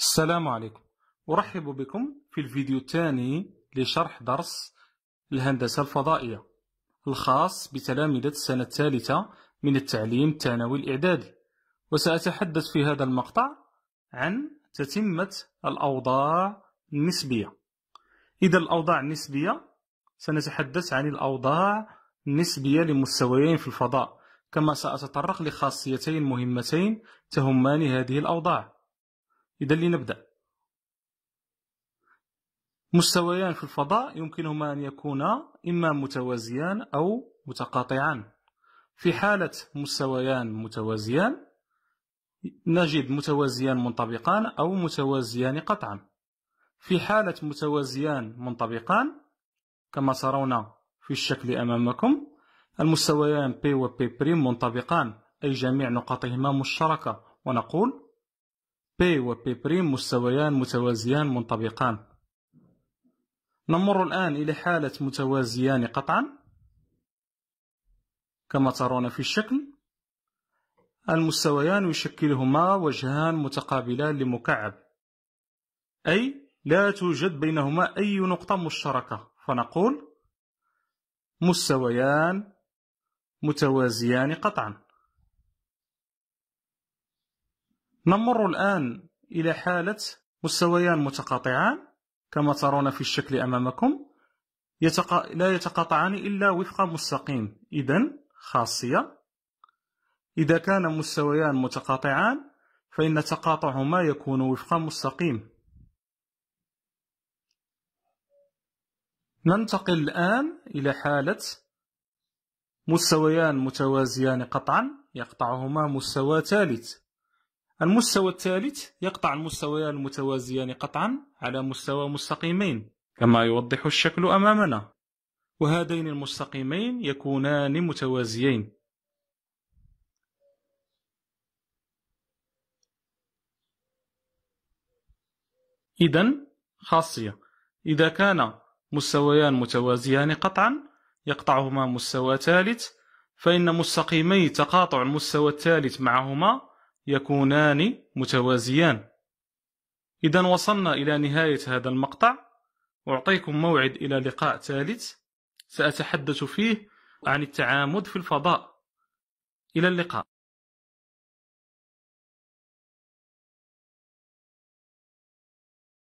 السلام عليكم، أرحب بكم في الفيديو الثاني لشرح درس الهندسة الفضائية الخاص بتلامذة السنة الثالثة من التعليم الثانوي الإعدادي. وسأتحدث في هذا المقطع عن تتمة الأوضاع النسبية. إذا الأوضاع النسبية، سنتحدث عن الأوضاع النسبية لمستويين في الفضاء، كما سأتطرق لخاصيتين مهمتين تهمان هذه الأوضاع. إذا لنبدأ. مستويان في الفضاء يمكنهما أن يكونا إما متوازيان أو متقاطعان. في حالة مستويان متوازيان، نجد متوازيان منطبقان أو متوازيان قطعا. في حالة متوازيان منطبقان، كما ترون في الشكل أمامكم، المستويان P و P' منطبقان، أي جميع نقاطهما مشتركة، ونقول P و P' مستويان متوازيان منطبقان. نمر الآن إلى حالة متوازيان قطعا، كما ترون في الشكل، المستويان يشكلهما وجهان متقابلان لمكعب، أي لا توجد بينهما أي نقطة مشتركة، فنقول مستويان متوازيان قطعا. نمر الآن إلى حالة مستويان متقاطعان، كما ترون في الشكل أمامكم، لا يتقاطعان إلا وفق مستقيم. إذن خاصية، إذا كان مستويان متقاطعان فإن تقاطعهما يكون وفق مستقيم. ننتقل الآن إلى حالة مستويان متوازيان قطعا يقطعهما مستوى ثالث. المستوى الثالث يقطع المستويان المتوازيان قطعا على مستوى مستقيمين، كما يوضح الشكل أمامنا، وهذين المستقيمين يكونان متوازيين. إذن خاصية، إذا كان مستويان متوازيان قطعا يقطعهما مستوى ثالث، فإن مستقيمي تقاطع المستوى الثالث معهما يكونان متوازيان. إذا وصلنا إلى نهاية هذا المقطع، أعطيكم موعد إلى لقاء ثالث سأتحدث فيه عن التعامد في الفضاء. إلى اللقاء.